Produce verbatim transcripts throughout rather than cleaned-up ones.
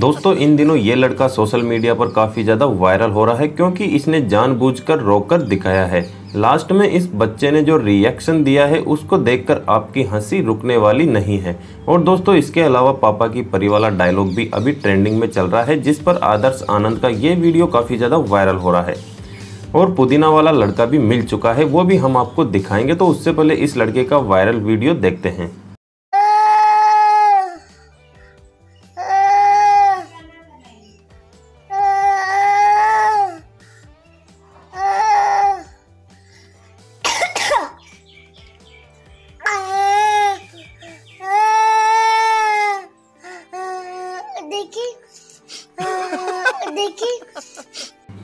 दोस्तों इन दिनों ये लड़का सोशल मीडिया पर काफ़ी ज़्यादा वायरल हो रहा है क्योंकि इसने जानबूझकर रोकर दिखाया है। लास्ट में इस बच्चे ने जो रिएक्शन दिया है उसको देखकर आपकी हंसी रुकने वाली नहीं है। और दोस्तों इसके अलावा पापा की परी वाला डायलॉग भी अभी ट्रेंडिंग में चल रहा है, जिस पर आदर्श आनंद का ये वीडियो काफ़ी ज़्यादा वायरल हो रहा है। और पुदीना वाला लड़का भी मिल चुका है, वो भी हम आपको दिखाएंगे। तो उससे पहले इस लड़के का वायरल वीडियो देखते हैं।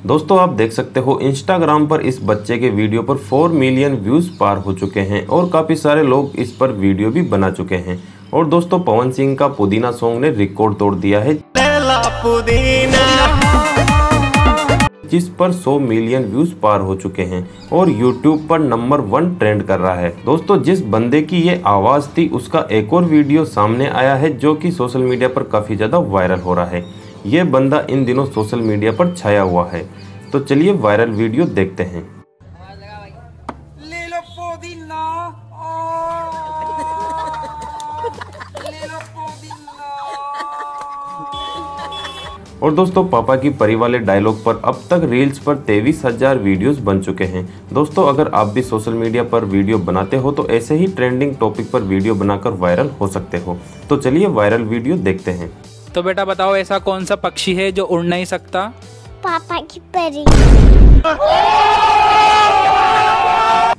दोस्तों आप देख सकते हो इंस्टाग्राम पर इस बच्चे के वीडियो पर चार मिलियन व्यूज़ पार हो चुके हैं और काफ़ी सारे लोग इस पर वीडियो भी बना चुके हैं। और दोस्तों पवन सिंह का पुदीना सॉन्ग ने रिकॉर्ड तोड़ दिया है, ले लो पुदीना, जिस पर सौ मिलियन व्यूज़ पार हो चुके हैं और यूट्यूब पर नंबर वन ट्रेंड कर रहा है। दोस्तों जिस बंदे की ये आवाज़ थी उसका एक और वीडियो सामने आया है जो कि सोशल मीडिया पर काफ़ी ज़्यादा वायरल हो रहा है। ये बंदा इन दिनों सोशल मीडिया पर छाया हुआ है। तो चलिए वायरल वीडियो देखते हैं। ले लो पुदीना, ले लो पुदीना। और दोस्तों पापा की परी वाले डायलॉग पर अब तक रील्स पर तेईस हजार वीडियोस बन चुके हैं। दोस्तों अगर आप भी सोशल मीडिया पर वीडियो बनाते हो तो ऐसे ही ट्रेंडिंग टॉपिक पर वीडियो बनाकर वायरल हो सकते हो। तो चलिए वायरल वीडियो देखते हैं। तो बेटा बताओ ऐसा कौन सा पक्षी है जो उड़ नहीं सकता? पापा की परी।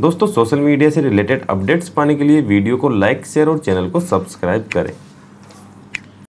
दोस्तों सोशल मीडिया से रिलेटेड अपडेट्स पाने के लिए वीडियो को लाइक, शेयर और चैनल को सब्सक्राइब करें।